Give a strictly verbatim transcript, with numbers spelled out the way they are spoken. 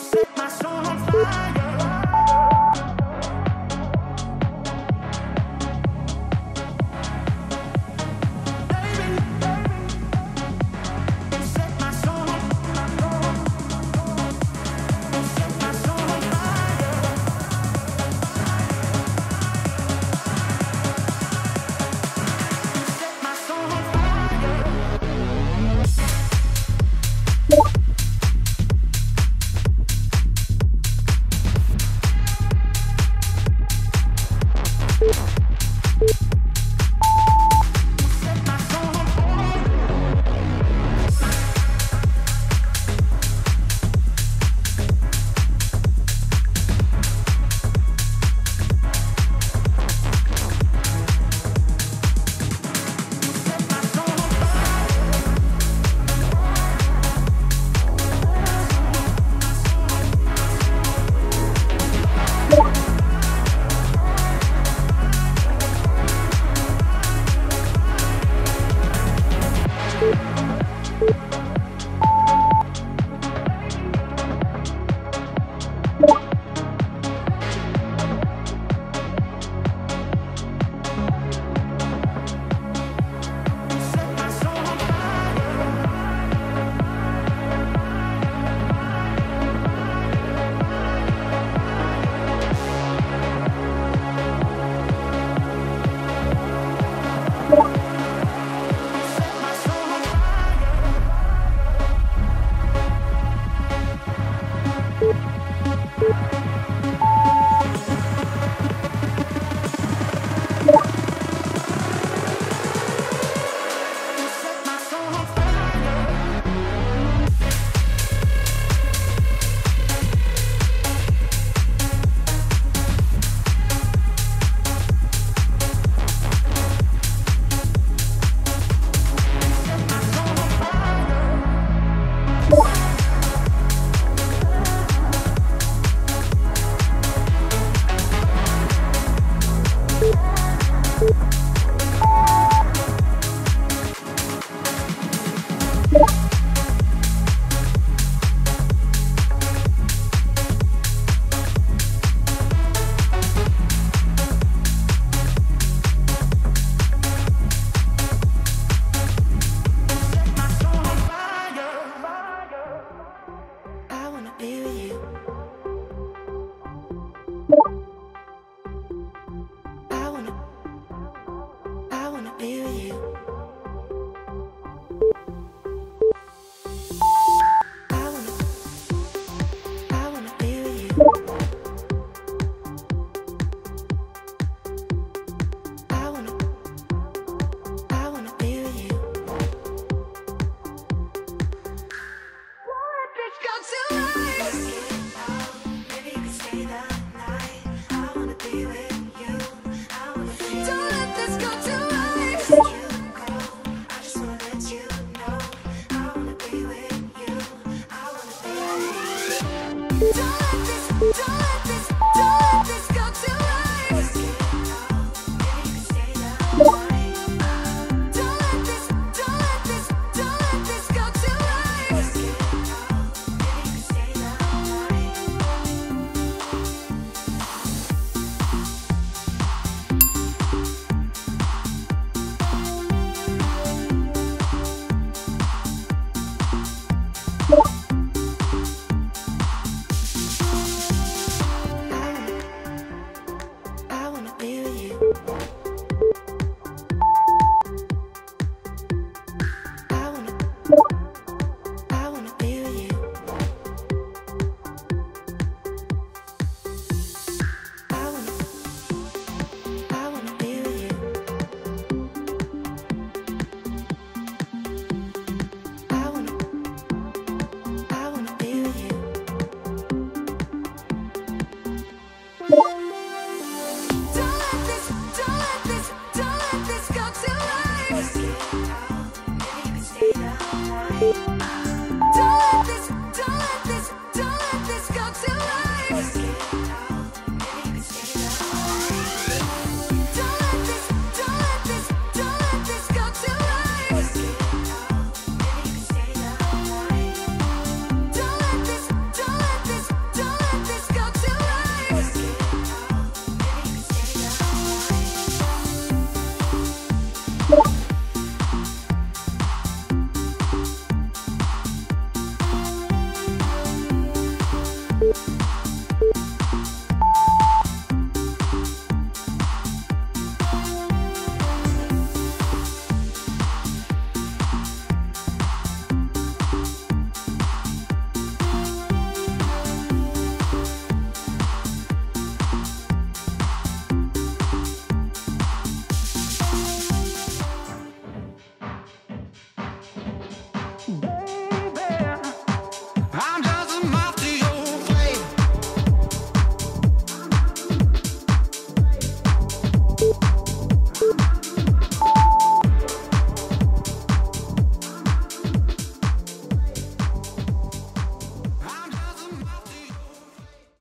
Set my soul on fire.